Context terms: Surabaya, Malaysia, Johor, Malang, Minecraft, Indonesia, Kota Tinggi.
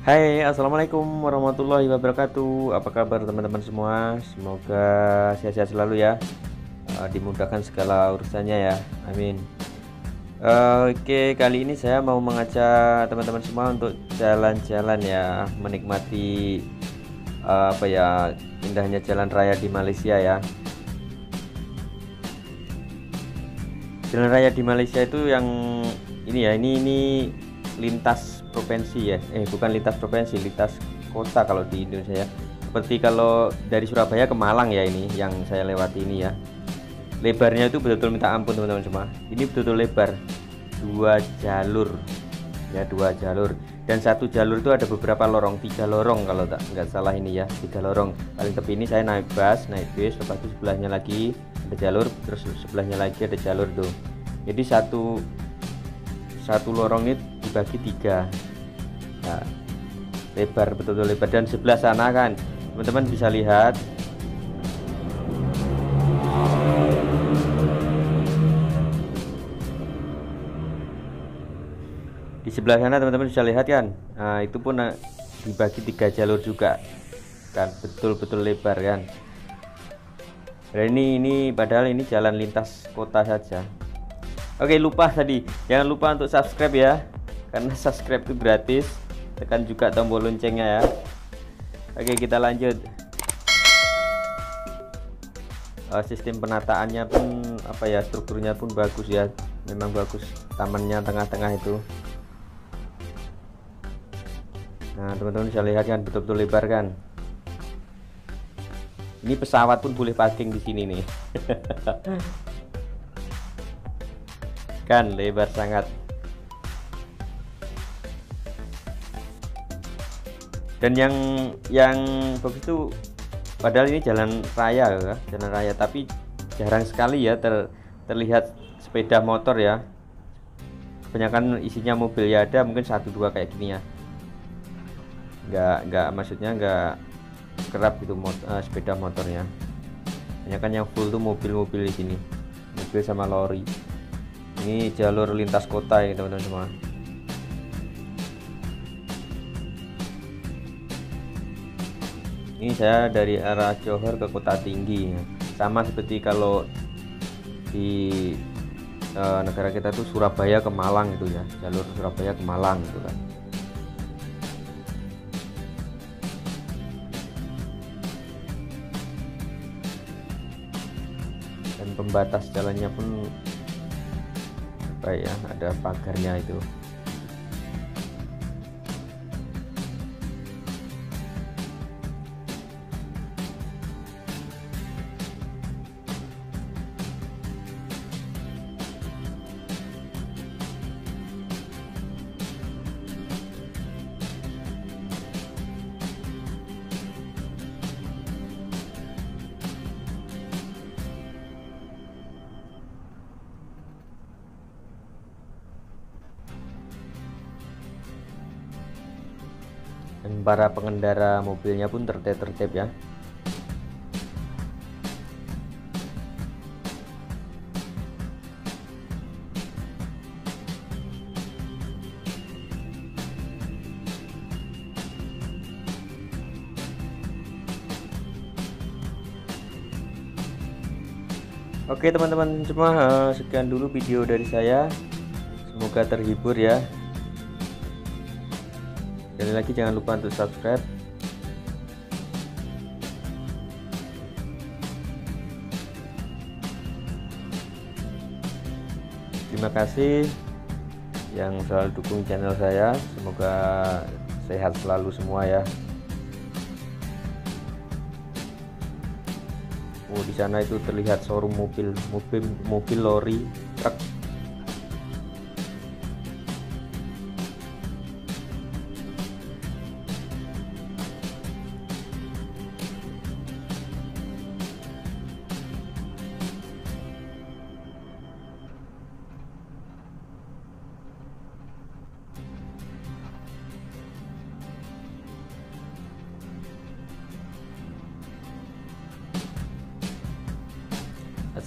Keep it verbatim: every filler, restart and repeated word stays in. Hai, assalamualaikum warahmatullahi wabarakatuh. Apa kabar teman-teman semua? Semoga sehat-sehat selalu ya, uh, dimudahkan segala urusannya ya, amin. uh, Oke, okay. Kali ini saya mau mengajak teman-teman semua untuk jalan-jalan ya, menikmati uh, apa ya, indahnya jalan raya di Malaysia ya. Jalan raya di Malaysia itu yang ini ya, ini ini lintas provinsi ya, eh bukan lintas provinsi, lintas kota kalau di Indonesia ya. Seperti kalau dari Surabaya ke Malang ya, ini yang saya lewati ini ya, lebarnya itu betul-betul minta ampun teman-teman semua. Ini betul-betul lebar, dua jalur ya, dua jalur dan satu jalur itu ada beberapa lorong, tiga lorong kalau tak nggak salah ini ya, tiga lorong. Paling tepi ini saya naik bus, naik bis, lepas itu sebelahnya lagi ada jalur, terus sebelahnya lagi ada jalur tuh. Jadi satu satu lorong ini dibagi tiga nah, lebar, betul-betul lebar. Dan sebelah sana kan teman-teman bisa lihat di sebelah sana, teman-teman bisa lihat kan, nah itu pun dibagi tiga jalur juga kan, betul-betul lebar kan. Nah, ini ini padahal ini jalan lintas kota saja. Oke, lupa tadi, jangan lupa untuk subscribe ya, karena subscribe itu gratis. Tekan juga tombol loncengnya ya. Oke, kita lanjut. Oh, sistem penataannya pun apa ya, strukturnya pun bagus ya, memang bagus. Tamannya tengah-tengah itu. Nah teman-teman bisa lihat kan, betul-betul lebar kan. Ini pesawat pun boleh parking di sini nih. Kan lebar sangat. Dan yang yang begitu, padahal ini jalan raya ya, jalan raya, tapi jarang sekali ya ter, terlihat sepeda motor ya. Kebanyakan isinya mobil ya, ada mungkin satu dua kayak gini ya. Nggak nggak maksudnya nggak kerap gitu mot, uh, sepeda motornya. Kebanyakan yang full tuh mobil-mobil di sini, mobil sama lori. Ini jalur lintas kota ya teman-teman semua. Ini saya dari arah Johor ke Kota Tinggi ya. Sama seperti kalau di e, negara kita tuh Surabaya ke Malang gitu ya, jalur Surabaya ke Malang gitu kan. Dan pembatas jalannya pun baik ya, ada pagarnya itu. Dan para pengendara mobilnya pun tertib-tertib ya. Oke teman-teman semua, sekian dulu video dari saya. Semoga terhibur ya. Sekali lagi jangan lupa untuk subscribe. Terima kasih yang selalu dukung channel saya. Semoga sehat selalu semua ya. Oh, di sana itu terlihat showroom mobil, mobil, mobil lori, truk.